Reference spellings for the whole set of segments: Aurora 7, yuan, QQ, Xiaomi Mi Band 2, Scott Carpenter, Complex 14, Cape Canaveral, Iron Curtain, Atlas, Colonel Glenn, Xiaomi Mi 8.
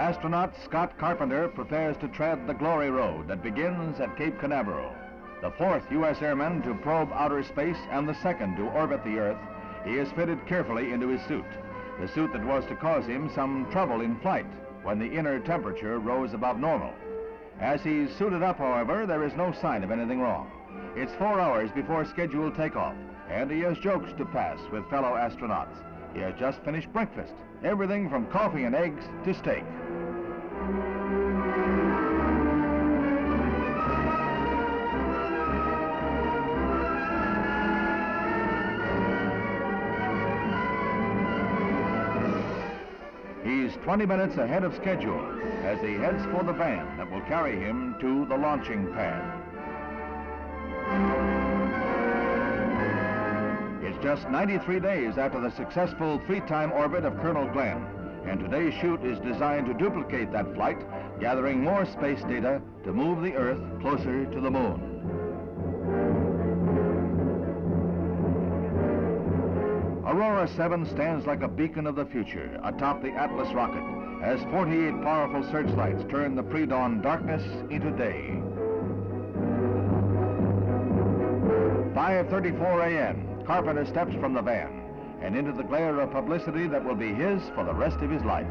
Astronaut Scott Carpenter prepares to tread the glory road that begins at Cape Canaveral. The fourth U.S. airman to probe outer space and the second to orbit the Earth, he is fitted carefully into his suit, the suit that was to cause him some trouble in flight when the inner temperature rose above normal. As he's suited up, however, there is no sign of anything wrong. It's 4 hours before scheduled takeoff, and he has jokes to pass with fellow astronauts. He has just finished breakfast, everything from coffee and eggs to steak. He's 20 minutes ahead of schedule as he heads for the van that will carry him to the launching pad. It's just 93 days after the successful three-time orbit of Colonel Glenn, and today's shoot is designed to duplicate that flight, gathering more space data to move the Earth closer to the moon. Aurora 7 stands like a beacon of the future atop the Atlas rocket as 48 powerful searchlights turn the pre-dawn darkness into day. 5:34 a.m., Carpenter steps from the van and into the glare of publicity that will be his for the rest of his life.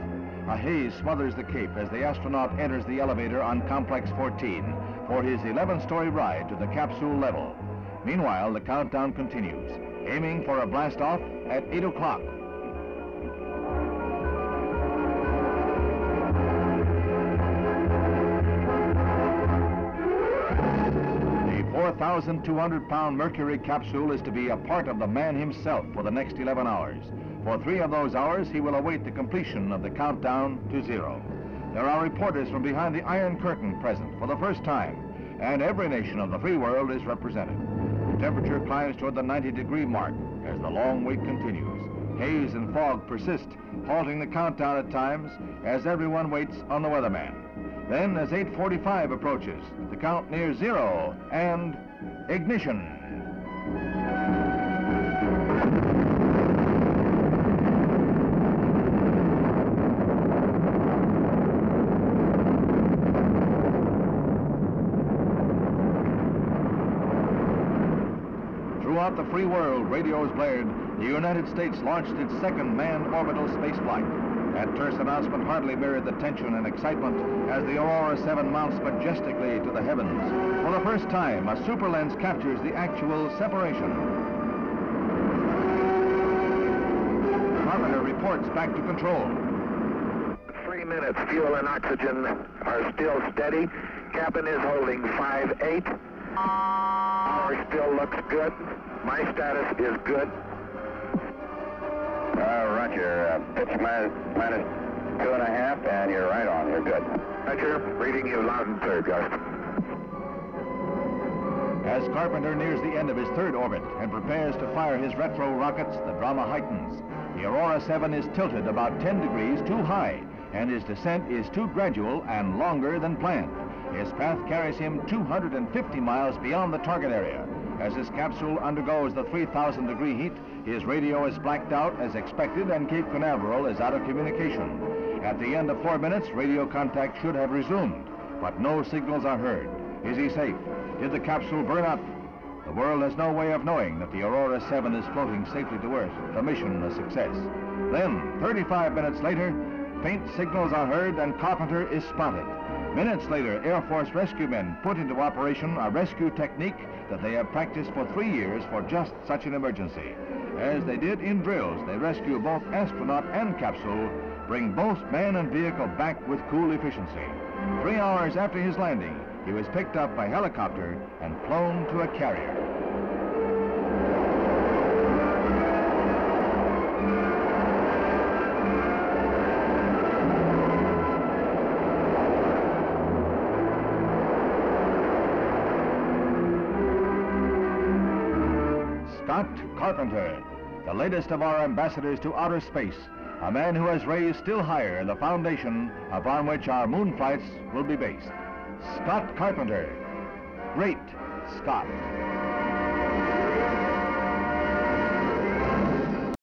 A haze smothers the Cape as the astronaut enters the elevator on Complex 14 for his 11-story ride to the capsule level. Meanwhile, the countdown continues, aiming for a blast-off at 8 o'clock. The 4,200-pound Mercury capsule is to be a part of the man himself for the next 11 hours. For 3 of those hours, he will await the completion of the countdown to 0. There are reporters from behind the Iron Curtain present for the first time, and every nation of the free world is represented. Temperature climbs toward the 90-degree mark as the long wait continues. Haze and fog persist, halting the countdown at times as everyone waits on the weatherman. Then, as 8:45 approaches, the count nears 0 and ignition. Throughout the free world, radios blared, the United States launched its second manned orbital space flight. That terse announcement hardly mirrored the tension and excitement as the Aurora 7 mounts majestically to the heavens. For the first time, a super lens captures the actual separation. Carpenter reports back to control. 3 minutes, fuel and oxygen are still steady. Cabin is holding 5.8. Power still looks good. My status is good. Roger. Pitch minus 2.5, and you're right on. You're good. Roger. Reading you loud and clear, Gus. As Carpenter nears the end of his third orbit and prepares to fire his retro rockets, the drama heightens. The Aurora 7 is tilted about 10 degrees too high, and his descent is too gradual and longer than planned. His path carries him 250 miles beyond the target area. As his capsule undergoes the 3,000-degree heat, his radio is blacked out as expected, and Cape Canaveral is out of communication. At the end of 4 minutes, radio contact should have resumed, but no signals are heard. Is he safe? Did the capsule burn up? The world has no way of knowing that the Aurora 7 is floating safely to Earth, the mission a success. Then, 35 minutes later, faint signals are heard and Carpenter is spotted. Minutes later, Air Force rescue men put into operation a rescue technique that they have practiced for 3 years for just such an emergency. As they did in drills, they rescue both astronaut and capsule, bring both man and vehicle back with cool efficiency. 3 hours after his landing, he was picked up by helicopter and flown to a carrier. Scott Carpenter, the latest of our ambassadors to outer space, a man who has raised still higher the foundation upon which our moon flights will be based. Scott Carpenter, great Scott.